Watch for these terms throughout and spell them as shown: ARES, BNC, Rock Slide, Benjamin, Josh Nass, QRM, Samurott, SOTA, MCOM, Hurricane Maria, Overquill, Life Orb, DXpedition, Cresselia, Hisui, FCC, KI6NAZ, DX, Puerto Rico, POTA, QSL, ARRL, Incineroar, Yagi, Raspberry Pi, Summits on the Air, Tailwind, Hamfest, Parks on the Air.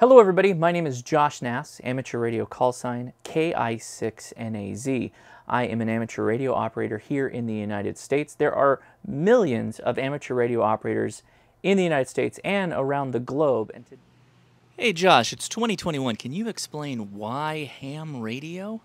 Hello everybody, my name is Josh Nass, amateur radio call sign KI6NAZ. I am an amateur radio operator here in the United States. There are millions of amateur radio operators in the United States and around the globe. And hey Josh, it's 2021. Can you explain why ham radio?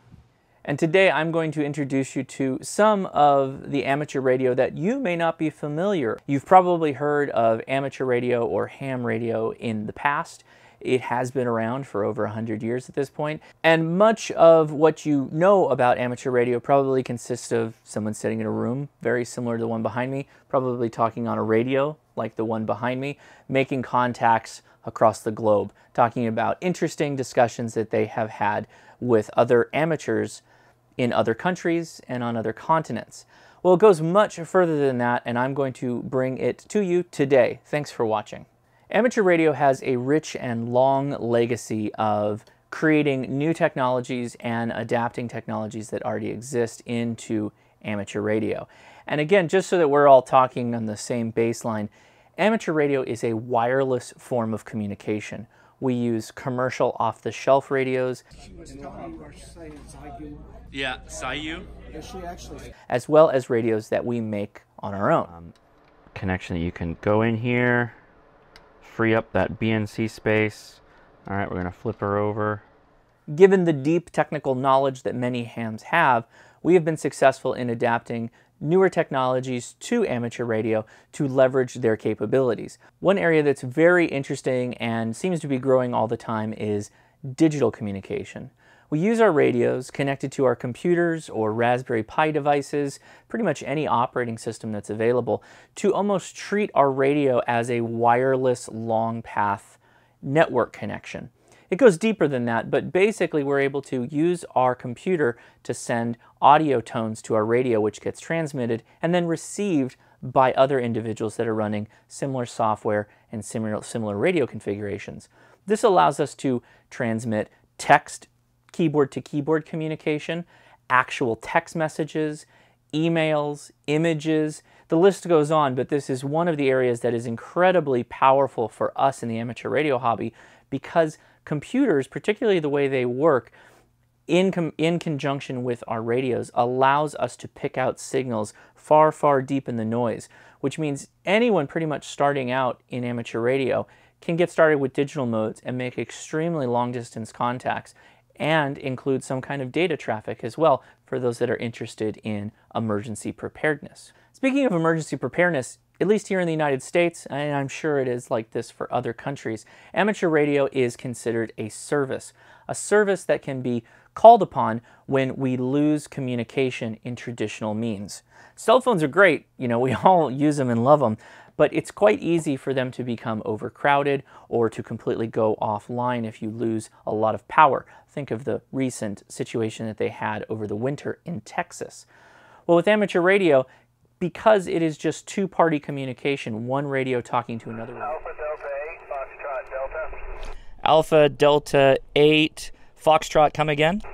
And today I'm going to introduce you to some of the amateur radio that you may not be familiar. You've probably heard of amateur radio or ham radio in the past. It has been around for over 100 years at this point. And much of what you know about amateur radio probably consists of someone sitting in a room, very similar to the one behind me, probably talking on a radio like the one behind me, making contacts across the globe, talking about interesting discussions that they have had with other amateurs in other countries and on other continents. Well, it goes much further than that, and I'm going to bring it to you today. Thanks for watching. Amateur radio has a rich and long legacy of creating new technologies and adapting technologies that already exist into amateur radio. And again, just so that we're all talking on the same baseline, amateur radio is a wireless form of communication. We use commercial off-the-shelf radios. Yeah, Sayu. As well as radios that we make on our own. Connection that you can go in here. Free up that BNC space. All right, we're going to flip her over. Given the deep technical knowledge that many hams have, we have been successful in adapting newer technologies to amateur radio to leverage their capabilities. One area that's very interesting and seems to be growing all the time is digital communication. We use our radios connected to our computers or Raspberry Pi devices, pretty much any operating system that's available, to almost treat our radio as a wireless long path network connection. It goes deeper than that, but basically we're able to use our computer to send audio tones to our radio, which gets transmitted and then received by other individuals that are running similar software and similar radio configurations. This allows us to transmit text, keyboard-to-keyboard communication, actual text messages, emails, images. The list goes on, but this is one of the areas that is incredibly powerful for us in the amateur radio hobby because computers, particularly the way they work in conjunction with our radios, allows us to pick out signals far, far deep in the noise, which means anyone pretty much starting out in amateur radio can get started with digital modes and make extremely long-distance contacts and include some kind of data traffic as well for those that are interested in emergency preparedness. Speaking of emergency preparedness, at least here in the United States, and I'm sure it is like this for other countries, amateur radio is considered a service that can be called upon when we lose communication in traditional means. Cell phones are great, you know, we all use them and love them, but it's quite easy for them to become overcrowded or to completely go offline if you lose a lot of power. Think of the recent situation that they had over the winter in Texas. Well, with amateur radio, because it is just two-party communication, one radio talking to another. Alpha Delta 8, Foxtrot Delta. Alpha Delta 8, Foxtrot, come again. Foxtrot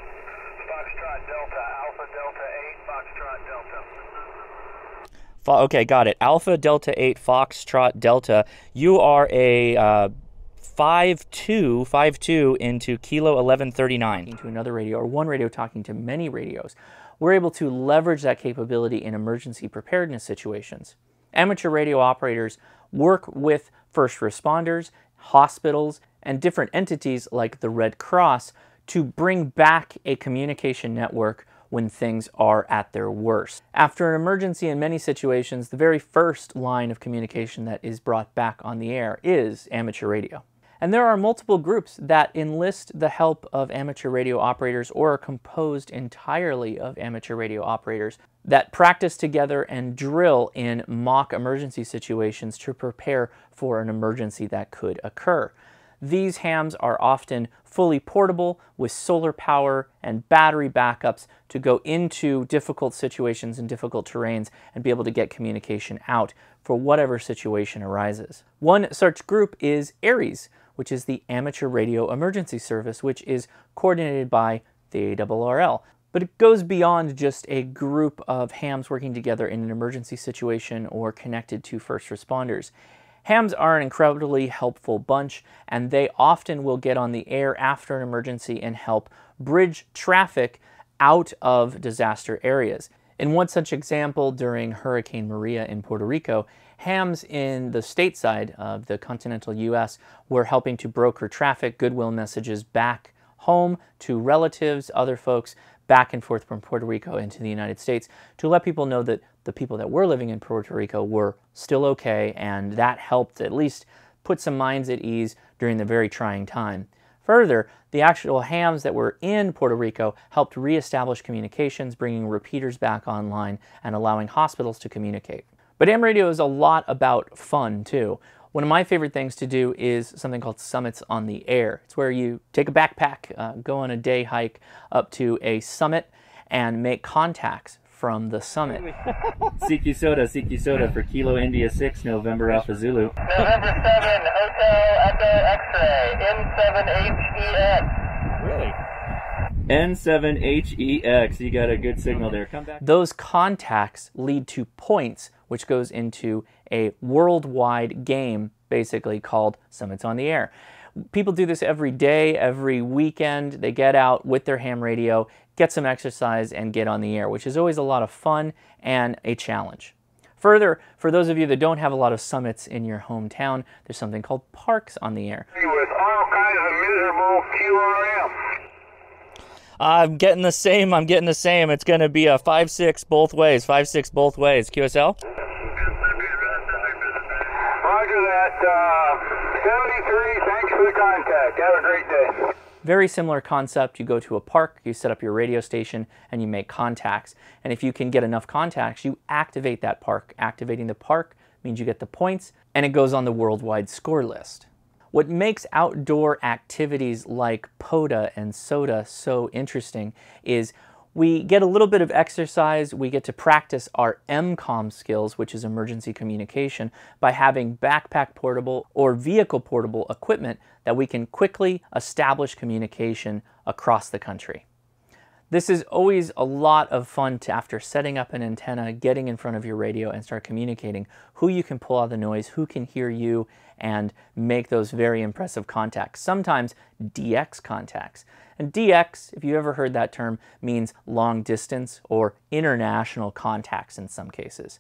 Delta, Alpha Delta 8, Foxtrot Delta. Okay, got it. Alpha Delta 8, Foxtrot Delta. You are a 5252 into Kilo 1139. Into another radio, or one radio talking to many radios. We're able to leverage that capability in emergency preparedness situations. Amateur radio operators work with first responders, hospitals, and different entities like the Red Cross to bring back a communication network when things are at their worst. After an emergency, in many situations, the very first line of communication that is brought back on the air is amateur radio. And there are multiple groups that enlist the help of amateur radio operators or are composed entirely of amateur radio operators that practice together and drill in mock emergency situations to prepare for an emergency that could occur. These hams are often fully portable with solar power and battery backups to go into difficult situations and difficult terrains and be able to get communication out for whatever situation arises. One such group is ARES, which is the Amateur Radio Emergency Service, which is coordinated by the ARRL. But it goes beyond just a group of hams working together in an emergency situation or connected to first responders. Hams are an incredibly helpful bunch, and they often will get on the air after an emergency and help bridge traffic out of disaster areas. In one such example, during Hurricane Maria in Puerto Rico, hams in the stateside of the continental U.S. were helping to broker traffic, goodwill messages back home to relatives, other folks, back and forth from Puerto Rico into the United States to let people know that the people that were living in Puerto Rico were still okay, and that helped at least put some minds at ease during the very trying time. Further, the actual hams that were in Puerto Rico helped reestablish communications, bringing repeaters back online and allowing hospitals to communicate. But ham radio is a lot about fun too. One of my favorite things to do is something called Summits on the Air. It's where you take a backpack, go on a day hike up to a summit, and make contacts from the summit. CQ Soda for Kilo India 6, November Alpha Zulu. November 7, Hotel Echo X-Ray, N7HEX. Really? N7HEX, you got a good signal there. Come back. Those contacts lead to points, which goes into a worldwide game basically called Summits on the Air. People do this every day, every weekend. They get out with their ham radio, get some exercise, and get on the air, which is always a lot of fun and a challenge. Further, for those of you that don't have a lot of summits in your hometown, there's something called Parks on the Air. With all kinds of miserable QRM. I'm getting the same. It's going to be a 5-6 both ways, 5-6 both ways. QSL? Have a great day. Very similar concept. You go to a park, you set up your radio station, and you make contacts. And if you can get enough contacts, you activate that park. Activating the park means you get the points, and it goes on the worldwide score list. What makes outdoor activities like POTA and SOTA so interesting is we get a little bit of exercise, we get to practice our MCOM skills, which is emergency communication, by having backpack portable or vehicle portable equipment that we can quickly establish communication across the country. This is always a lot of fun to, after setting up an antenna, getting in front of your radio and start communicating, who you can pull out the noise, who can hear you, and make those very impressive contacts, sometimes DX contacts. And DX, if you ever heard that term, means long distance or international contacts in some cases.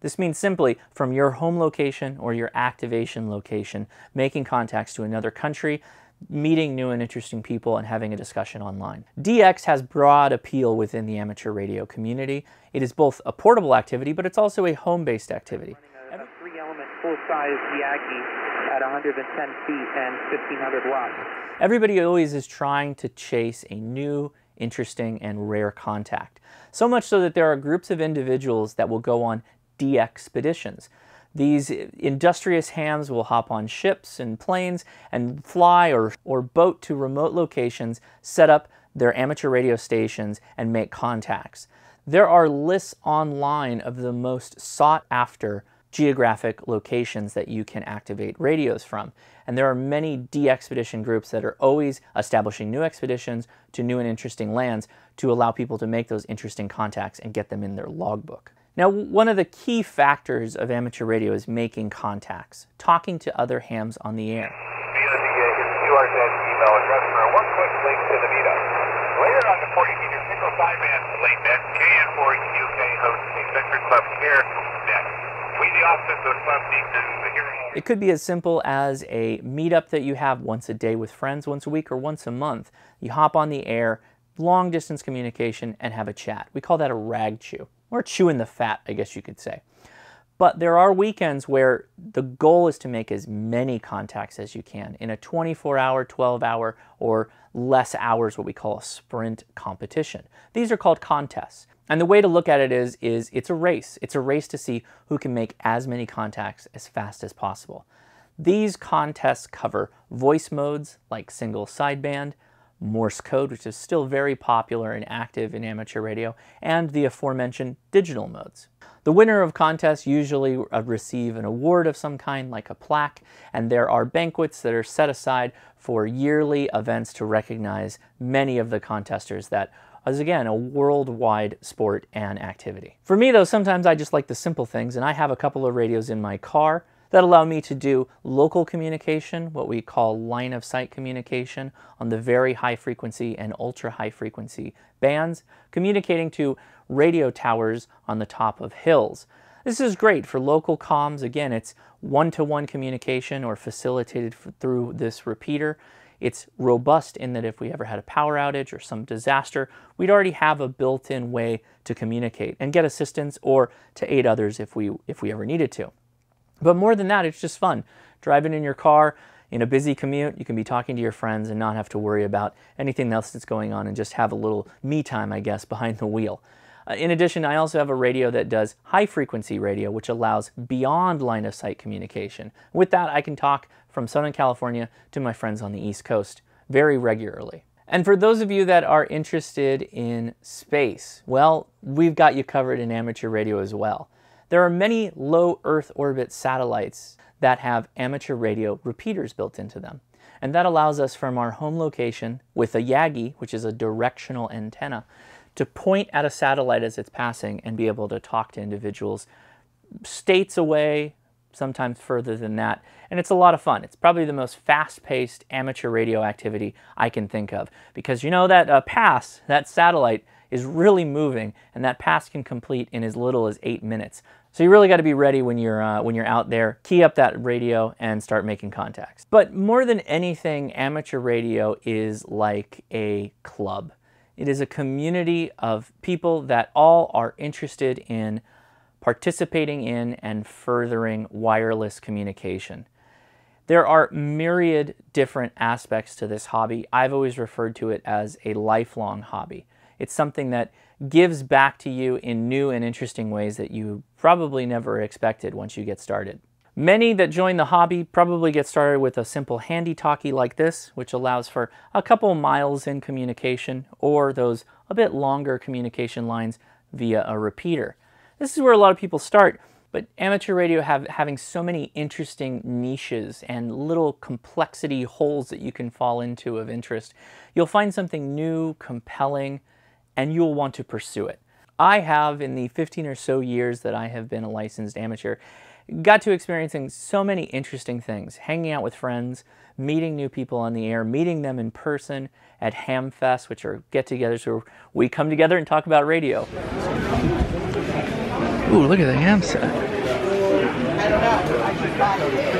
This means simply from your home location or your activation location, making contacts to another country, meeting new and interesting people, and having a discussion online. DX has broad appeal within the amateur radio community. It is both a portable activity, but it's also a home-based activity. A three-element full-size Yagi at 110 feet and 1,500 watts. Everybody always is trying to chase a new, interesting, and rare contact. So much so that there are groups of individuals that will go on DXpeditions. These industrious hams will hop on ships and planes and fly or boat to remote locations, set up their amateur radio stations, and make contacts. There are lists online of the most sought after geographic locations that you can activate radios from. And there are many DXpedition groups that are always establishing new expeditions to new and interesting lands to allow people to make those interesting contacts and get them in their logbook. Now, one of the key factors of amateur radio is making contacts, talking to other hams on the air. It could be as simple as a meetup that you have once a day with friends, once a week, or once a month. You hop on the air, long distance communication, and have a chat. We call that a rag chew. Or chewing the fat, I guess you could say. But there are weekends where the goal is to make as many contacts as you can in a 24-hour, 12-hour, or less hours, what we call a sprint competition. These are called contests. And the way to look at it is it's a race. It's a race to see who can make as many contacts as fast as possible. These contests cover voice modes like single sideband, Morse code, which is still very popular and active in amateur radio, and the aforementioned digital modes. The winner of contests usually receive an award of some kind, like a plaque, and there are banquets that are set aside for yearly events to recognize many of the contesters. That is, again, a worldwide sport and activity. For me, though, sometimes I just like the simple things, and I have a couple of radios in my car that allow me to do local communication, what we call line of sight communication, on the very high frequency and ultra high frequency bands, communicating to radio towers on the top of hills. This is great for local comms. Again, it's one-to-one communication or facilitated through this repeater. It's robust in that if we ever had a power outage or some disaster, we'd already have a built-in way to communicate and get assistance or to aid others if we ever needed to. But more than that, it's just fun. Driving in your car in a busy commute, you can be talking to your friends and not have to worry about anything else that's going on and just have a little me time, I guess, behind the wheel. In addition, I also have a radio that does high-frequency radio, which allows beyond line-of-sight communication. With that, I can talk from Southern California to my friends on the East Coast very regularly. And for those of you that are interested in space, well, we've got you covered in amateur radio as well. There are many low Earth orbit satellites that have amateur radio repeaters built into them. And that allows us from our home location with a Yagi, which is a directional antenna, to point at a satellite as it's passing and be able to talk to individuals states away, sometimes further than that. And it's a lot of fun. It's probably the most fast-paced amateur radio activity I can think of, because you know that pass, that satellite, is really moving, and that pass can complete in as little as 8 minutes. So you really got to be ready when you're out there. Key up that radio and start making contacts. But more than anything, amateur radio is like a club. It is a community of people that all are interested in participating in and furthering wireless communication. There are myriad different aspects to this hobby. I've always referred to it as a lifelong hobby. It's something that gives back to you in new and interesting ways that you probably never expected once you get started. Many that join the hobby probably get started with a simple handy-talkie like this, which allows for a couple miles in communication or those a bit longer communication lines via a repeater. This is where a lot of people start, but amateur radio having so many interesting niches and little complexity holes that you can fall into of interest. You'll find something new, compelling, and you'll want to pursue it. I have, in the 15 or so years that I have been a licensed amateur, got to experiencing so many interesting things. Hanging out with friends, meeting new people on the air, meeting them in person at Hamfest, which are get-togethers where we come together and talk about radio. Ooh, look at the ham set. I don't know. I should buy it.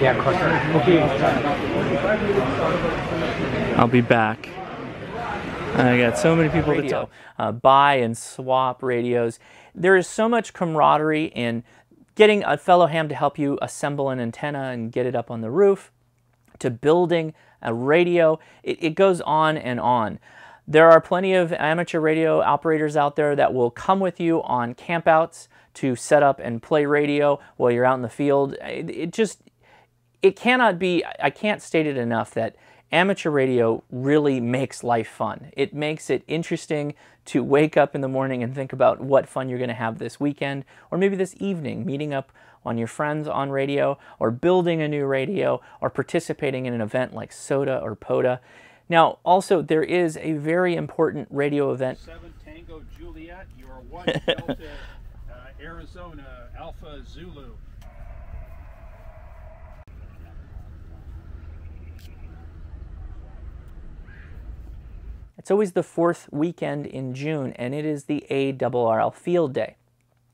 Yeah, of course. Okay. I'll be back. I got so many people to talk. Buy and swap radios. There is so much camaraderie in getting a fellow ham to help you assemble an antenna and get it up on the roof, to building a radio. It goes on and on. There are plenty of amateur radio operators out there that will come with you on campouts to set up and play radio while you're out in the field. It cannot be, I can't state it enough, that amateur radio really makes life fun. It makes it interesting to wake up in the morning and think about what fun you're going to have this weekend, or maybe this evening, meeting up on your friends on radio, or building a new radio, or participating in an event like SOTA or POTA. Now, also, there is a very important radio event. 7 Tango Juliet, you are 1 Delta. Arizona, Alpha Zulu. It's always the fourth weekend in June, and it is the ARRL Field Day.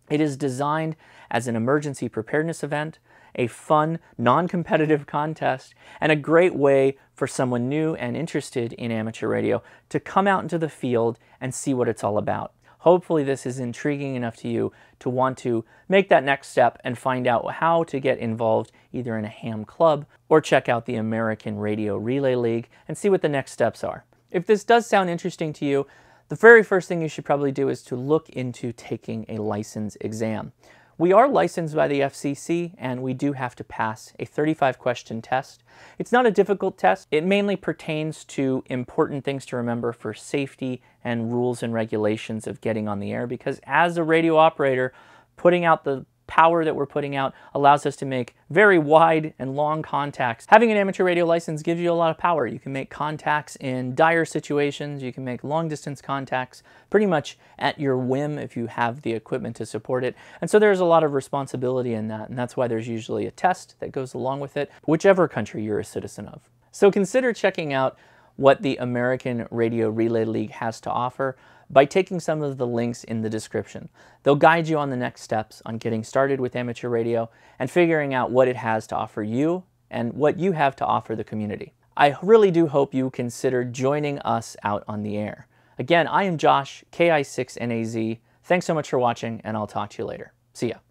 It is designed as an emergency preparedness event, a fun, non-competitive contest, and a great way for someone new and interested in amateur radio to come out into the field and see what it's all about. Hopefully this is intriguing enough to you to want to make that next step and find out how to get involved either in a ham club or check out the American Radio Relay League and see what the next steps are. If this does sound interesting to you, the very first thing you should probably do is to look into taking a license exam. We are licensed by the FCC, and we do have to pass a 35-question test. It's not a difficult test. It mainly pertains to important things to remember for safety and rules and regulations of getting on the air, because as a radio operator, putting out the power that we're putting out allows us to make very wide and long contacts. Having an amateur radio license gives you a lot of power. You can make contacts in dire situations. You can make long-distance contacts pretty much at your whim if you have the equipment to support it. And so there's a lot of responsibility in that, and that's why there's usually a test that goes along with it, whichever country you're a citizen of. So consider checking out what the American Radio Relay League has to offer by taking some of the links in the description. They'll guide you on the next steps on getting started with amateur radio and figuring out what it has to offer you and what you have to offer the community. I really do hope you consider joining us out on the air. Again, I am Josh, KI6NAZ. Thanks so much for watching, and I'll talk to you later. See ya.